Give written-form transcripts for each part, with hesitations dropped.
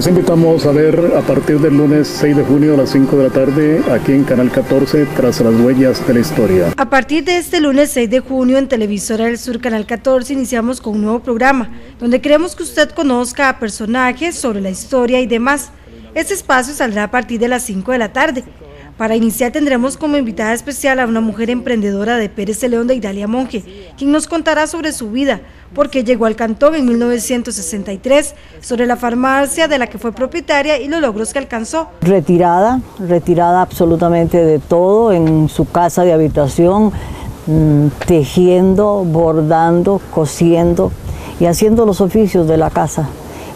Les invitamos a ver a partir del lunes 6 de junio a las 5 de la tarde aquí en Canal 14, Tras las huellas de la historia. A partir de este lunes 6 de junio en Televisora del Sur, Canal 14, iniciamos con un nuevo programa donde queremos que usted conozca a personajes sobre la historia y demás. Este espacio saldrá a partir de las 5 de la tarde. Para iniciar tendremos como invitada especial a una mujer emprendedora de Pérez Zeledón, de Idalia Monge, quien nos contará sobre su vida, porque llegó al cantón en 1963, sobre la farmacia de la que fue propietaria y los logros que alcanzó. Retirada absolutamente de todo, en su casa de habitación, tejiendo, bordando, cosiendo y haciendo los oficios de la casa.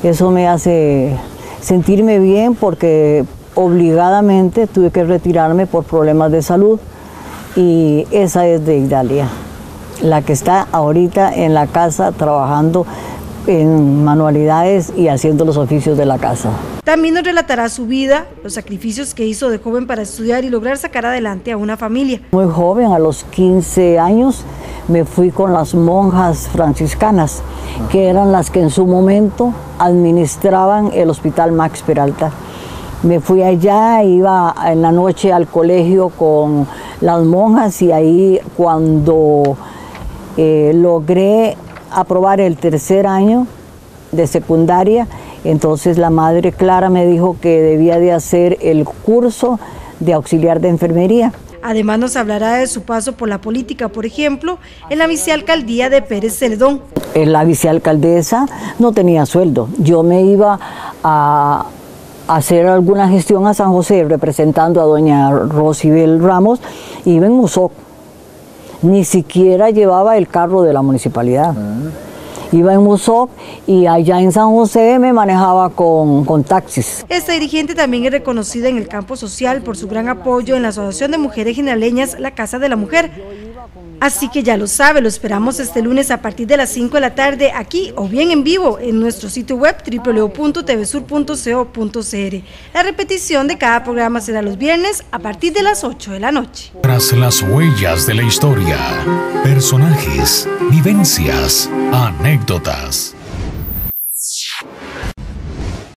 Eso me hace sentirme bien porque obligadamente tuve que retirarme por problemas de salud, y esa es de Idalia, la que está ahorita en la casa trabajando en manualidades y haciendo los oficios de la casa. También nos relatará su vida, los sacrificios que hizo de joven para estudiar y lograr sacar adelante a una familia. Muy joven, a los 15 años, me fui con las monjas franciscanas, que eran las que en su momento administraban el Hospital Max Peralta. Me fui allá, iba en la noche al colegio con las monjas, y ahí cuando logré aprobar el tercer año de secundaria, entonces la madre Clara me dijo que debía de hacer el curso de auxiliar de enfermería. Además nos hablará de su paso por la política, por ejemplo, en la vicealcaldía de Pérez Zeledón. La vicealcaldesa no tenía sueldo, yo me iba a hacer alguna gestión a San José representando a doña Rosibel Ramos, iba en MUSOC, ni siquiera llevaba el carro de la municipalidad, iba en MUSOC, y allá en San José me manejaba con taxis. Esta dirigente también es reconocida en el campo social por su gran apoyo en la Asociación de Mujeres Ginaleñas, La Casa de la Mujer. Así que ya lo sabe, lo esperamos este lunes a partir de las 5 de la tarde aquí, o bien en vivo en nuestro sitio web www.tvsur.co.cr. La repetición de cada programa será los viernes a partir de las 8 de la noche. Tras las huellas de la historia, personajes, vivencias, anécdotas.